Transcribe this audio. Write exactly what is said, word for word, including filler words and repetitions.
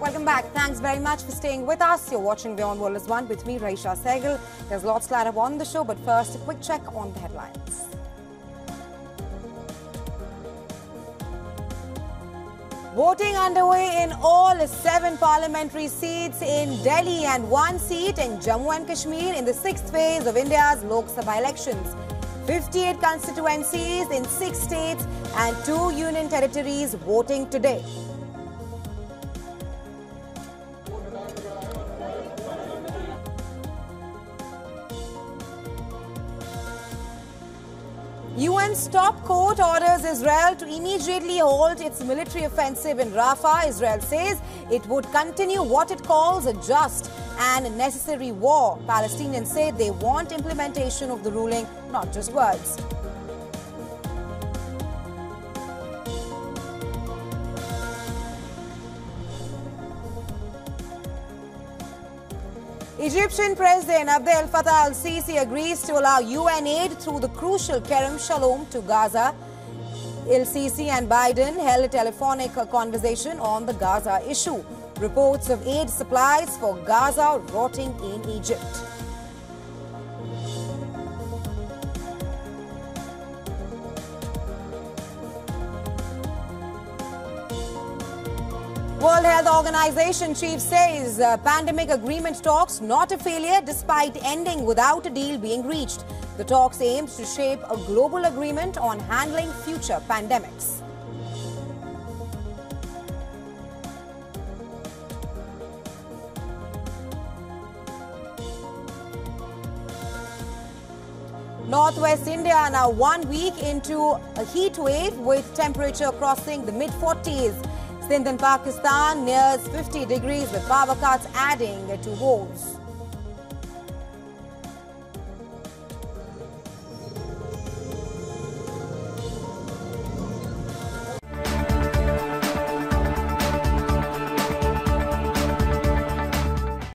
Welcome back. Thanks very much for staying with us. You're watching WION World is One with me, Raisha Sehgal. There's lots to add up on the show, but first, a quick check on the headlines. Voting underway in all seven parliamentary seats in Delhi and one seat in Jammu and Kashmir in the sixth phase of India's Lok Sabha elections. fifty-eight constituencies in six states and two union territories voting today. U N's top court orders Israel to immediately halt its military offensive in Rafah. Israel says it would continue what it calls a just and necessary war. Palestinians say they want implementation of the ruling, not just words. Egyptian President Abdel Fattah al-Sisi agrees to allow U N aid through the crucial Kerem Shalom to Gaza. El-Sisi and Biden held a telephonic conversation on the Gaza issue. Reports of aid supplies for Gaza rotting in Egypt. World Health Organization chief says uh, pandemic agreement talks not a failure despite ending without a deal being reached. The talks aims to shape a global agreement on handling future pandemics. Northwest India now one week into a heat wave with temperature crossing the mid forties. Sindh and Pakistan nears fifty degrees with power cuts adding to woes.